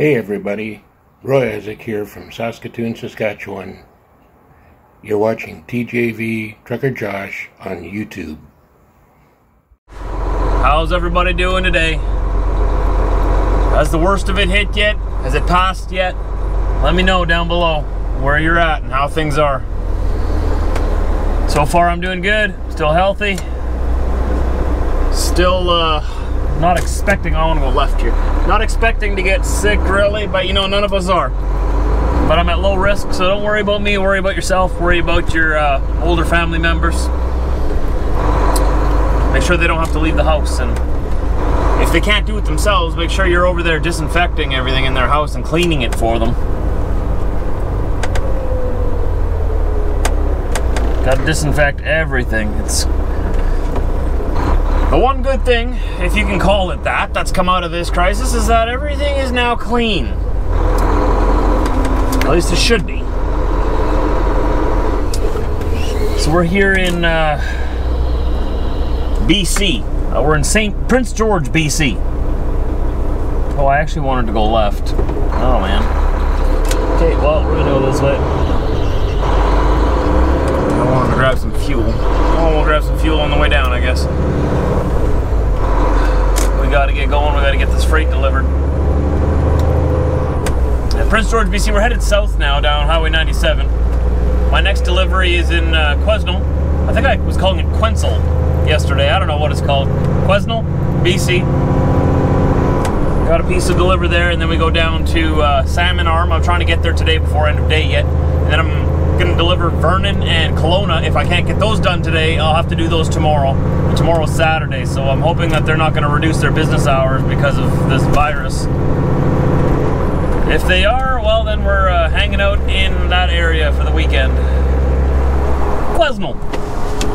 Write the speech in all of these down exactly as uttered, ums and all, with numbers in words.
Hey everybody, Roy Isaac here from Saskatoon, Saskatchewan. You're watching T J V Trucker Josh on YouTube. How's everybody doing today? Has the worst of it hit yet? Has it passed yet? Let me know down below where you're at and how things are. So far I'm doing good, still healthy. Still uh, not expecting, I want to go left here. Not expecting to get sick, really, but you know, none of us are. But I'm at low risk, so don't worry about me, worry about yourself, worry about your uh, older family members. Make sure they don't have to leave the house, and if they can't do it themselves, make sure you're over there disinfecting everything in their house and cleaning it for them. Gotta disinfect everything. It's the one good thing, if you can call it that, that's come out of this crisis is that everything is now clean. At least it should be. So we're here in uh, B C. Uh, we're in Saint Prince George, B C. Oh, I actually wanted to go left. Oh, man. Okay, well, we're gonna go this way. I wanted to grab some fuel. Oh, we'll grab some fuel on the way down, I guess. We gotta get going, we gotta get this freight delivered. At Prince George, B C, we're headed south now down Highway ninety-seven. My next delivery is in uh, Quesnel. I think I was calling it Quesnel yesterday. I don't know what it's called. Quesnel, B C. Got a piece to deliver there, and then we go down to uh, Salmon Arm. I'm trying to get there today before end of day yet. And then I'm gonna deliver Vernon and Kelowna. If I can't get those done today, I'll have to do those tomorrow. Tomorrow's Saturday, so I'm hoping that they're not going to reduce their business hours because of this virus. If they are, well, then we're uh, hanging out in that area for the weekend. Quesnel.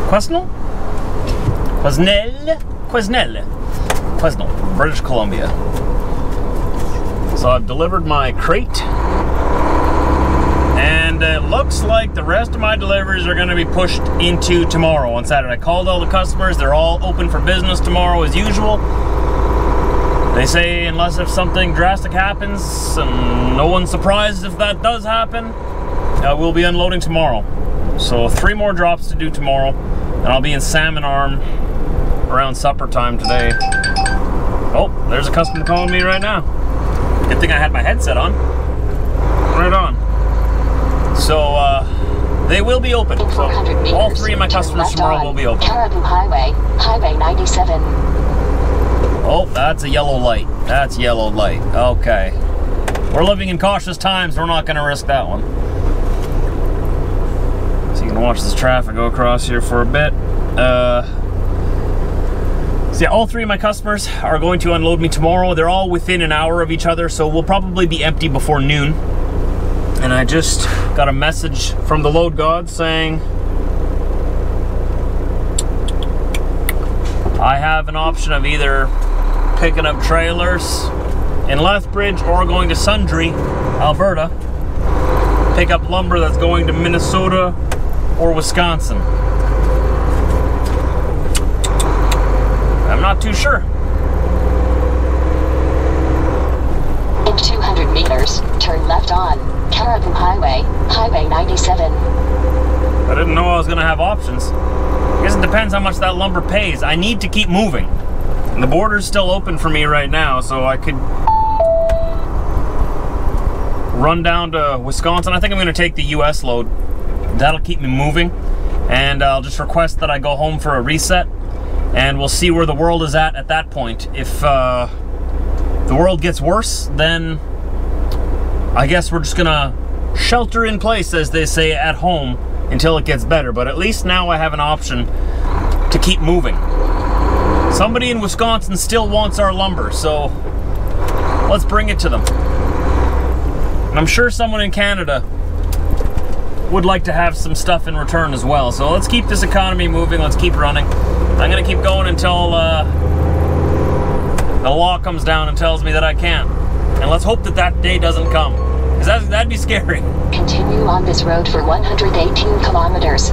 Quesnel? Quesnel? Quesnel. Quesnel, British Columbia. So I've delivered my crate, and it looks like the rest of my deliveries are going to be pushed into tomorrow on Saturday. I called all the customers. They're all open for business tomorrow as usual. They say unless if something drastic happens, and no one's surprised if that does happen, uh, we'll be unloading tomorrow. So three more drops to do tomorrow, and I'll be in Salmon Arm around supper time today. Oh, there's a customer calling me right now. Good thing I had my headset on. Right on. So, uh, they will be open. So all three of my customers tomorrow will be open. Caraboo Highway, Highway ninety-seven. Oh, that's a yellow light. That's yellow light. Okay. We're living in cautious times. We're not going to risk that one. So you can watch this traffic go across here for a bit. Uh, so yeah, all three of my customers are going to unload me tomorrow. They're all within an hour of each other, so we'll probably be empty before noon. And I just got a message from the load god saying I have an option of either picking up trailers in Lethbridge or going to Sundre, Alberta, pick up lumber that's going to Minnesota or Wisconsin. I'm not too sure. In two hundred meters, turn left on Caraboo Highway, Highway ninety-seven. I didn't know I was going to have options. I guess it depends how much that lumber pays. I need to keep moving. And the border's still open for me right now, so I could run down to Wisconsin. I think I'm going to take the U S load. That'll keep me moving. And I'll just request that I go home for a reset. And we'll see where the world is at at that point. If uh, the world gets worse, then I guess we're just gonna shelter in place, as they say, at home until it gets better. But at least now I have an option to keep moving. Somebody in Wisconsin still wants our lumber, so let's bring it to them. And I'm sure someone in Canada would like to have some stuff in return as well. So let's keep this economy moving, let's keep running. I'm gonna keep going until uh, the law comes down and tells me that I can't. And let's hope that that day doesn't come. Because that'd be scary. Continue on this road for one hundred eighteen kilometers.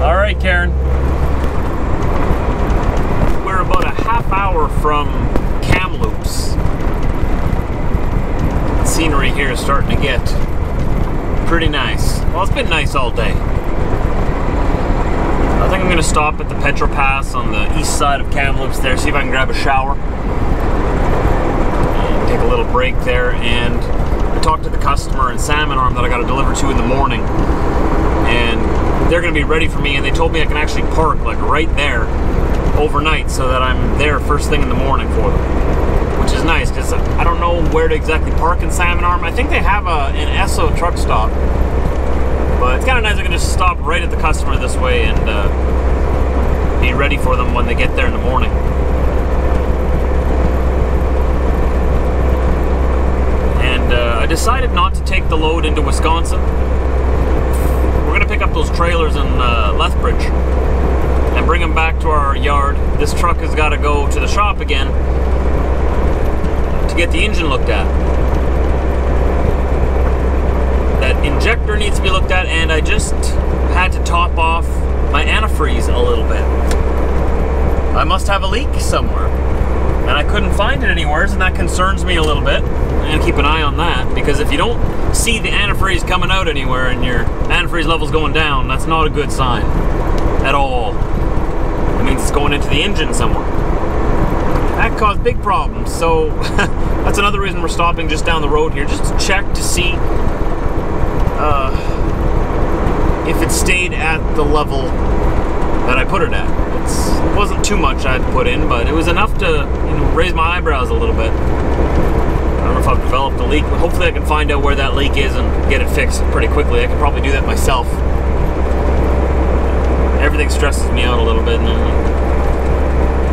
All right, Karen. We're about a half hour from Kamloops. here is starting to get pretty nice. Well, it's been nice all day. I think I'm going to stop at the Petro Pass on the east side of Kamloops there, see if I can grab a shower. And take a little break there, and I talked to the customer in Salmon Arm that I got to deliver to in the morning. And they're going to be ready for me, and they told me I can actually park like right there overnight so that I'm there first thing in the morning for them, which is nice because I don't know where to exactly park in Salmon Arm. I think they have a, an Esso truck stop, but it's kind of nice I can just stop right at the customer this way and uh, be ready for them when they get there in the morning. And uh, I decided not to take the load into Wisconsin. We're going to pick up those trailers in uh, Lethbridge and bring them back to our yard. This truck has got to go to the shop again to get the engine looked at. That injector needs to be looked at, and I just had to top off my antifreeze a little bit. I must have a leak somewhere, and I couldn't find it anywhere, and that concerns me a little bit. And keep an eye on that, because if you don't see the antifreeze coming out anywhere and your antifreeze level's going down, that's not a good sign at all. It means it's going into the engine somewhere. That caused big problems, so that's another reason we're stopping just down the road here, just to check to see uh, if it stayed at the level that I put it at. It's, it wasn't too much I'd put in, but it was enough to, you know, raise my eyebrows a little bit. I don't know if I've developed a leak, but hopefully I can find out where that leak is and get it fixed pretty quickly. I can probably do that myself. Everything stresses me out a little bit. And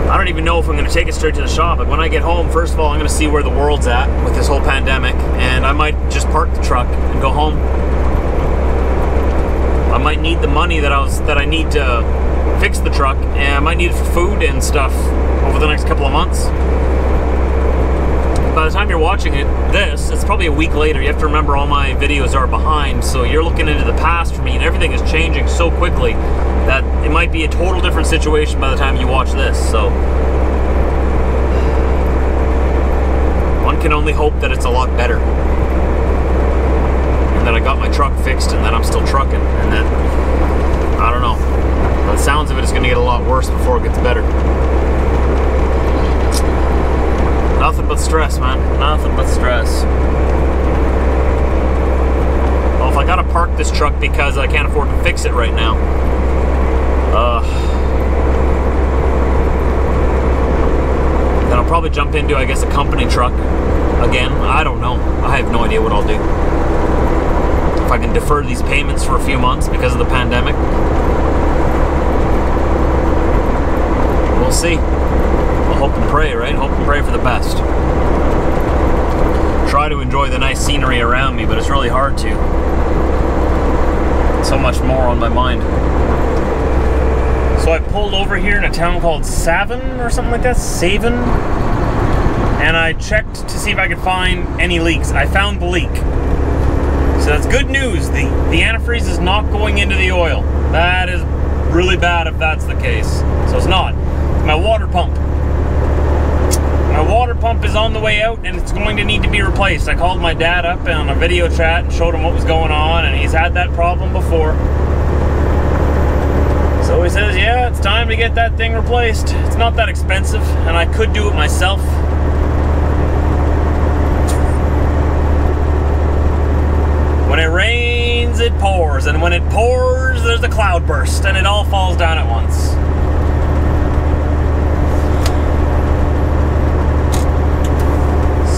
I don't even know if I'm going to take it straight to the shop. Like, when I get home, first of all, I'm going to see where the world's at with this whole pandemic, and I might just park the truck and go home. I might need the money that I was that I need to fix the truck, and I might need it for food and stuff over the next couple of months. By the time you're watching it, this, it's probably a week later. You have to remember all my videos are behind, so you're looking into the past for me, and everything is changing so quickly that it might be a total different situation by the time you watch this, so. One can only hope that it's a lot better. And that I got my truck fixed and that I'm still trucking, and that, I don't know. By the sounds of it, it's gonna get a lot worse before it gets better. Nothing but stress, man. Nothing but stress. Well, if I gotta park this truck because I can't afford to fix it right now, uh, then I'll probably jump into, I guess, a company truck again. I don't know. I have no idea what I'll do. If I can defer these payments for a few months because of the pandemic, we'll see. Hope and pray, right? Hope and pray for the best. Try to enjoy the nice scenery around me, but it's really hard to. So much more on my mind. So I pulled over here in a town called Savin or something like that, Savin, and I checked to see if I could find any leaks. I found the leak. So that's good news. The, the antifreeze is not going into the oil. That is really bad if that's the case. So it's not. My water pump. My water pump is on the way out, and it's going to need to be replaced. I called my dad up on a video chat and showed him what was going on, and he's had that problem before. So he says, yeah, it's time to get that thing replaced. It's not that expensive, and I could do it myself. When it rains, it pours, and when it pours, there's a cloudburst, and it all falls down at once.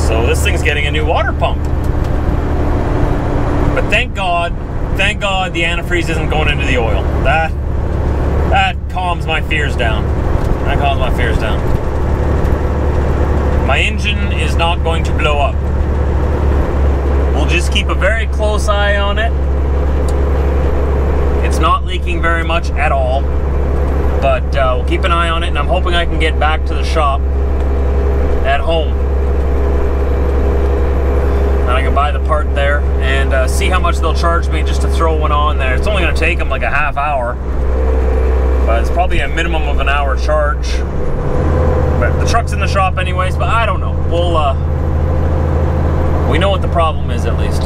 So this thing's getting a new water pump. But thank God, thank God the antifreeze isn't going into the oil. That, that calms my fears down. That calms my fears down. My engine is not going to blow up. We'll just keep a very close eye on it. It's not leaking very much at all, but uh, we'll keep an eye on it, and I'm hoping I can get back to the shop at home. And I can buy the part there and uh, see how much they'll charge me just to throw one on there. It's only going to take them like a half hour, but it's probably a minimum of an hour charge. But the truck's in the shop anyways, but I don't know. We'll, uh, we know what the problem is, at least.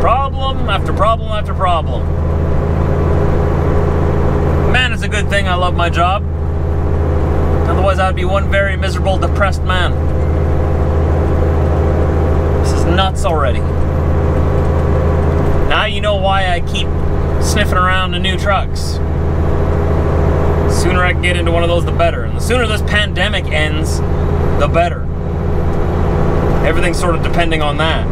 Problem after problem after problem. Man, it's a good thing I love my job. Otherwise, I'd be one very miserable, depressed man. This is nuts already. Now you know why I keep sniffing around the new trucks. The sooner I can get into one of those, the better. And the sooner this pandemic ends, the better. Everything's sort of depending on that.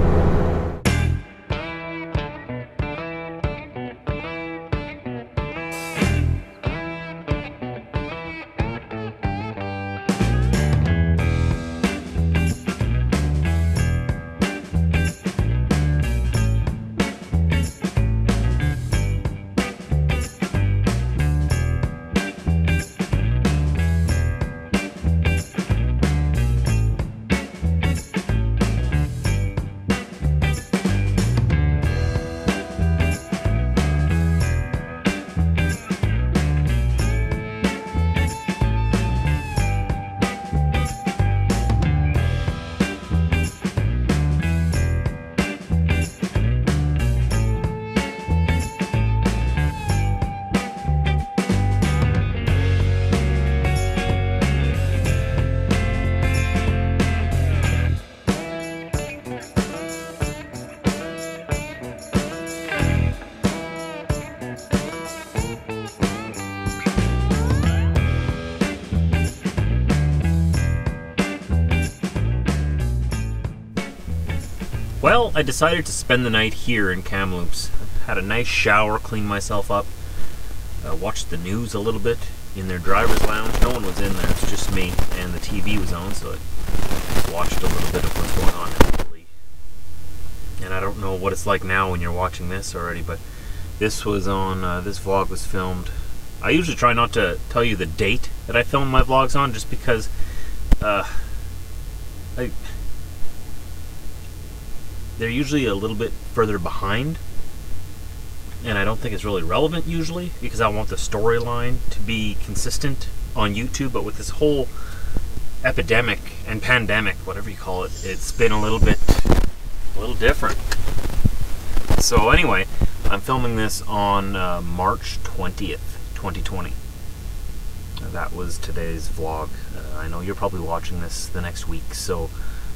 Well, I decided to spend the night here in Kamloops. Had a nice shower, cleaned myself up, uh, watched the news a little bit in their driver's lounge. No one was in there, it's just me, and the T V was on, so I watched a little bit of what's going on in Italy. And I don't know what it's like now when you're watching this already, but this was on, uh, this vlog was filmed. I usually try not to tell you the date that I film my vlogs on, just because, uh, I... they're usually a little bit further behind, and I don't think it's really relevant usually, because I want the storyline to be consistent on YouTube. But with this whole epidemic and pandemic, whatever you call it, it's been a little bit, a little different. So anyway, I'm filming this on uh, March twentieth, twenty twenty. That was today's vlog. Uh, I know you're probably watching this the next week, so.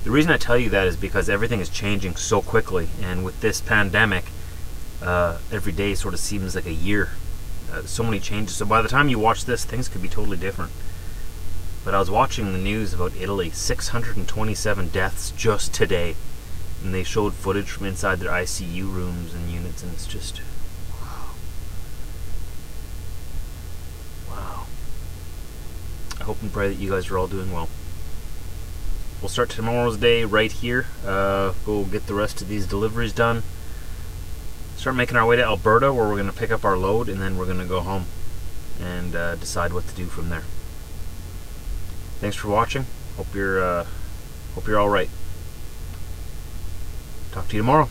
The reason I tell you that is because everything is changing so quickly, and with this pandemic, uh, every day sort of seems like a year. Uh, so many changes, so by the time you watch this, things could be totally different. But I was watching the news about Italy, six hundred twenty-seven deaths just today, and they showed footage from inside their I C U rooms and units, and it's just, wow. Wow. I hope and pray that you guys are all doing well. We'll start tomorrow's day right here, uh, go get the rest of these deliveries done, start making our way to Alberta, where we're going to pick up our load, and then we're going to go home and uh, decide what to do from there. Thanks for watching. Hope you're, uh, hope you're all right. Talk to you tomorrow.